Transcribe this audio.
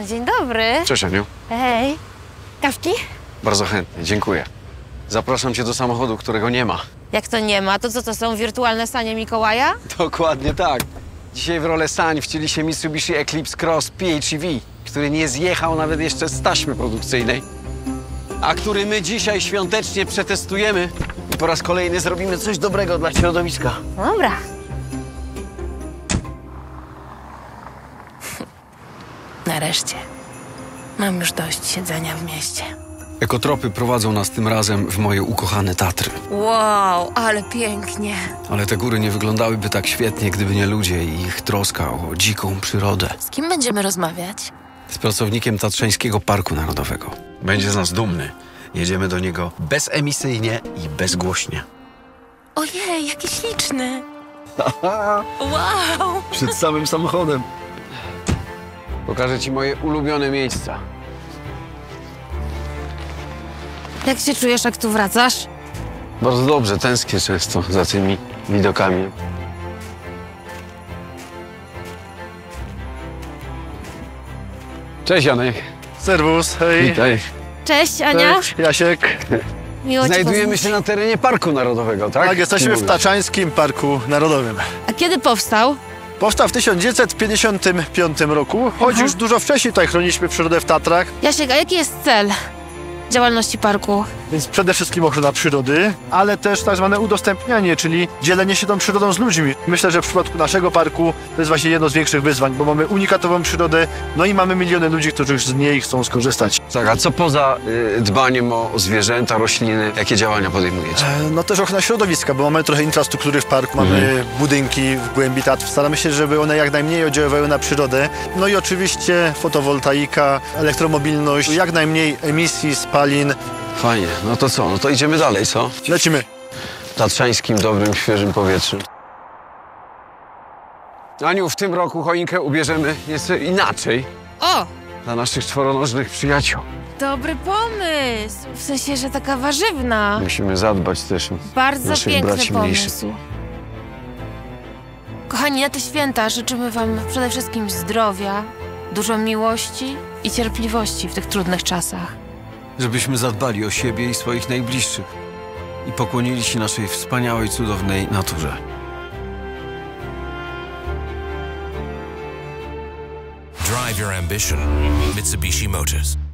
No dzień dobry. Cześć, Aniu. Hej. Kawki? Bardzo chętnie, dziękuję. Zapraszam cię do samochodu, którego nie ma. Jak to nie ma? To co, to są wirtualne sanie Mikołaja? Dokładnie tak. Dzisiaj w rolę sań wcieli się Mitsubishi Eclipse Cross PHEV, który nie zjechał nawet jeszcze z taśmy produkcyjnej, a który my dzisiaj świątecznie przetestujemy i po raz kolejny zrobimy coś dobrego dla środowiska. Dobra. Nareszcie. Mam już dość siedzenia w mieście. Ekotropy prowadzą nas tym razem w moje ukochane Tatry. Wow, ale pięknie. Ale te góry nie wyglądałyby tak świetnie, gdyby nie ludzie i ich troska o dziką przyrodę. Z kim będziemy rozmawiać? Z pracownikiem Tatrzańskiego Parku Narodowego. Będzie z nas dumny. Jedziemy do niego bezemisyjnie i bezgłośnie. Ojej, jaki śliczny. Wow. Przed samym samochodem. Pokażę ci moje ulubione miejsca. Jak się czujesz, jak tu wracasz? Bardzo dobrze, tęsknię często za tymi widokami. Cześć, Janek. Serwus, hej. Witaj. Cześć, Ania. Cześć, Jasiek. Miło Znajdujemy się na terenie Parku Narodowego, tak? Tak, jesteśmy w Tatrzańskim Parku Narodowym. A kiedy powstał? Powstał w 1955 roku, choć już dużo wcześniej tutaj chroniliśmy przyrodę w Tatrach. Jasiek, a jaki jest cel działalności parku? Więc przede wszystkim ochrona przyrody, ale też tak zwane udostępnianie, czyli dzielenie się tą przyrodą z ludźmi. Myślę, że w przypadku naszego parku to jest właśnie jedno z większych wyzwań, bo mamy unikatową przyrodę, no i mamy miliony ludzi, którzy z niej chcą skorzystać. Tak, a co poza dbaniem o zwierzęta, rośliny, jakie działania podejmujecie? No też ochrona środowiska, bo mamy trochę infrastruktury w parku, mamy budynki w głębi Tatr. Staramy się, żeby one jak najmniej oddziaływały na przyrodę. No i oczywiście fotowoltaika, elektromobilność, jak najmniej emisji, spalin. Fajnie, no to co? No to idziemy dalej, co? Lecimy. Tatrzańskim, dobrym, świeżym powietrzem. Aniu, w tym roku choinkę ubierzemy nieco inaczej. O! Dla naszych czworonożnych przyjaciół. Dobry pomysł! W sensie, że taka warzywna. Musimy zadbać też o naszych braci mniejszych. Bardzo piękny pomysł. Kochani, na te święta życzymy wam przede wszystkim zdrowia, dużo miłości i cierpliwości w tych trudnych czasach. Żebyśmy zadbali o siebie i swoich najbliższych i pokłonili się naszej wspaniałej, cudownej naturze. Drive your ambition. Mitsubishi Motors.